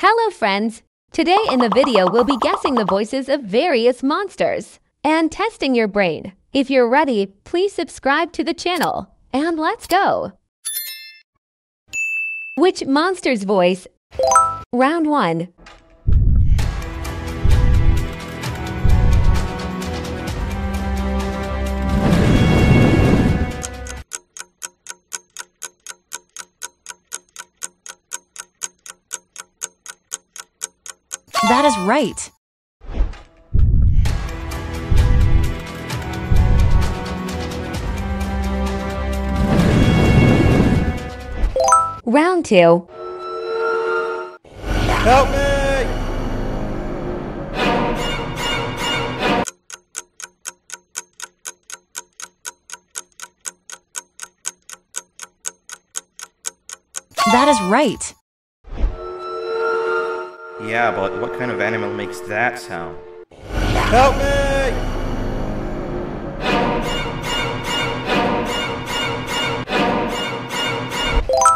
Hello friends! Today in the video we'll be guessing the voices of various monsters and testing your brain. If you're ready, please subscribe to the channel and let's go! Which monster's voice? Round 1. That is right. Round 2. Help me! That is right. Yeah, but what kind of animal makes that sound? Help me!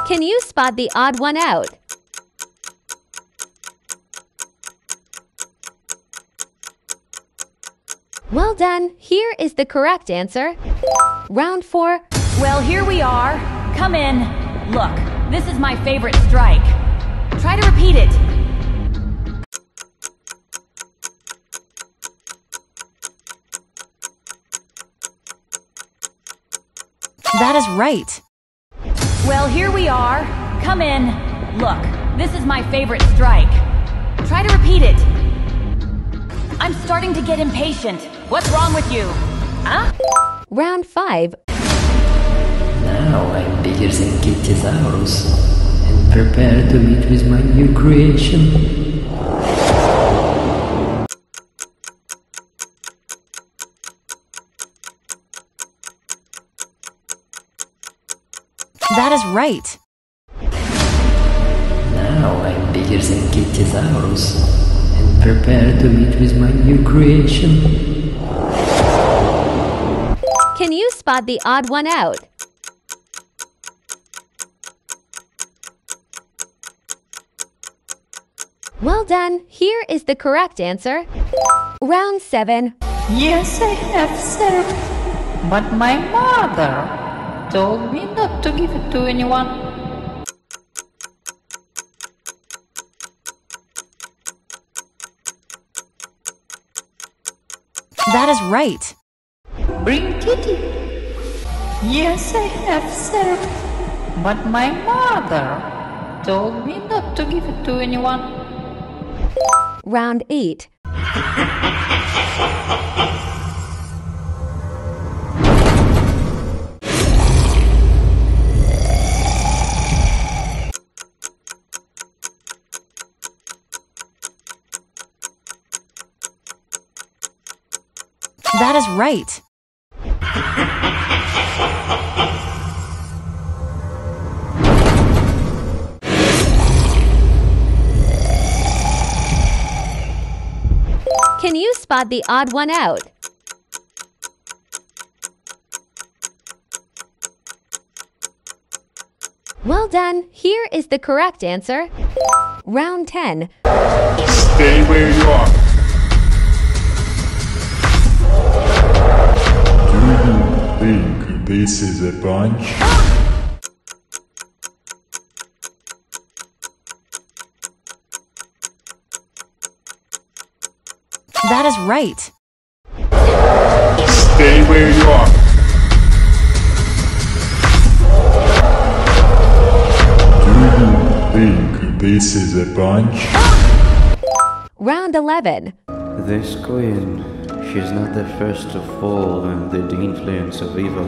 Can you spot the odd one out? Well done! Here is the correct answer. Round 4. Well, here we are. Come in. Look, this is my favorite strike. Try to repeat it. That is right. Well, here we are. Come in. Look, this is my favorite strike. Try to repeat it. I'm starting to get impatient. What's wrong with you? Huh? Round 5. Now I'm bigger than Kittysaurus and prepared to meet with my new creation. That is right. Now I'm bigger than Kittysaurus and prepared to meet with my new creation. Can you spot the odd one out? Well done. Here is the correct answer. Round 7. Yes, I have syrup, but my mother told me not to give it to anyone. That is right. Bring Kitty. Yes, I have syrup, but my mother told me not to give it to anyone. Round 8. That is right. Can you spot the odd one out? Well done. Here is the correct answer. Round 10. Stay where you are. Think this is a punch? That is right. Stay where you are. Do you think this is a punch? Round 11. This queen, she's not the first to fall under the influence of evil,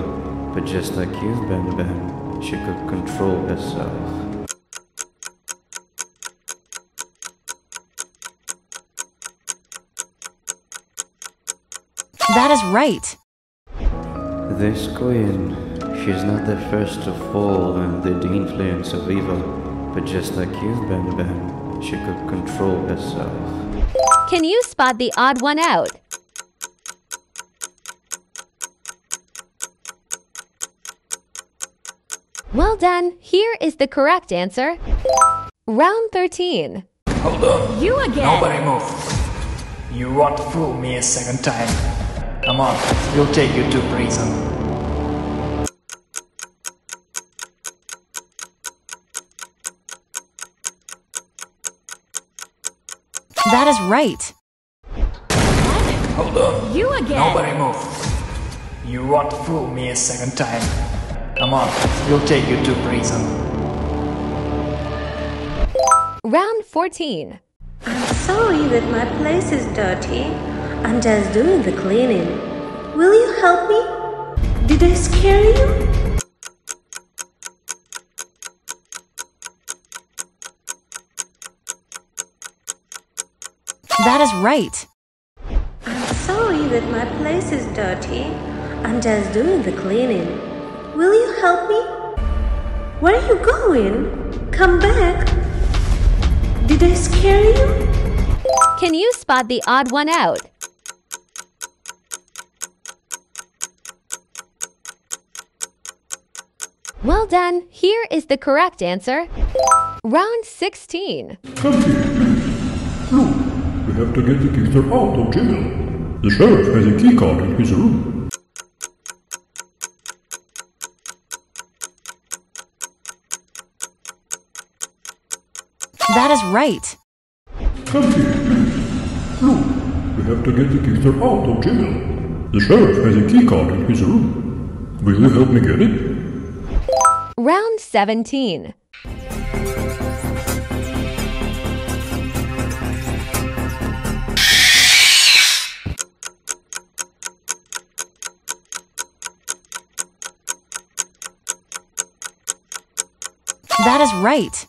but just like you, Banban, she could control herself. That is right. This queen, she's not the first to fall under the influence of evil, but just like you, Banban, she could control herself. Can you spot the odd one out? Well done. Here is the correct answer. Round 13. Hold on. You again. Nobody move. You won't fool me a second time. Come on, we'll take you to prison. That is right. Hold on. You again. Nobody move. You won't fool me a second time. Come on, we'll take you to prison. Round 14. I'm sorry that my place is dirty. I'm just doing the cleaning. Will you help me? Did I scare you? That is right. I'm sorry that my place is dirty. I'm just doing the cleaning. Will you help me? Where are you going? Come back. Did I scare you? Can you spot the odd one out? Well done. Here is the correct answer. Round 16. Come here. Look. We have to get the Kickster out of jail. The sheriff has a key card in his room. That is right. Come here, please. Look, we have to get the Kickster out of jail. The sheriff has a key card in his room. Will you help me get it? Round 17. That is right.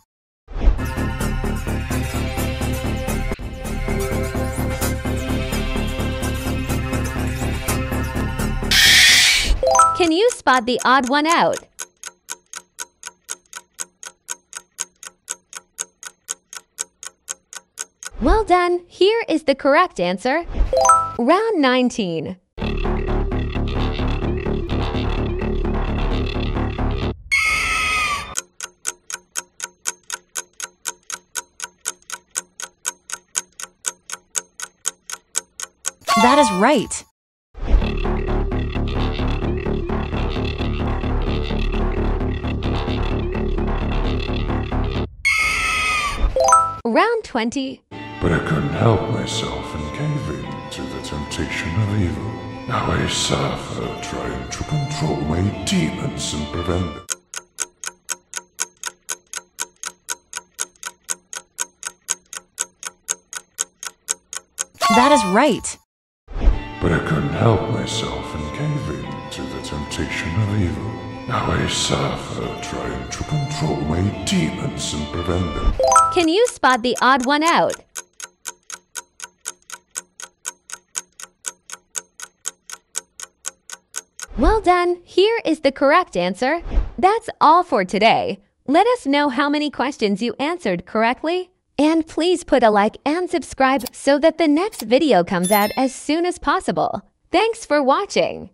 Can you spot the odd one out? Well done. Here is the correct answer. Round 19. That is right. Round 20. But I couldn't help myself and gave in to the temptation of evil. Now I suffer trying to control my demons and prevent them. That is right. But I couldn't help myself and gave in to the temptation of evil. Now I suffer trying to control my demons and prevent them. Can you spot the odd one out? Well done. Here is the correct answer. That's all for today. Let us know how many questions you answered correctly. And please put a like and subscribe so that the next video comes out as soon as possible. Thanks for watching!